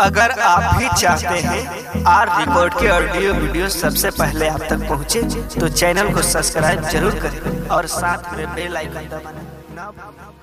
अगर आप भी चाहते हैं आर रिकॉर्ड के ऑडियो वीडियो सबसे पहले आप तक पहुंचे, तो चैनल को सब्सक्राइब जरूर करें और साथ में बेल आइकन दबाना ना भूलें।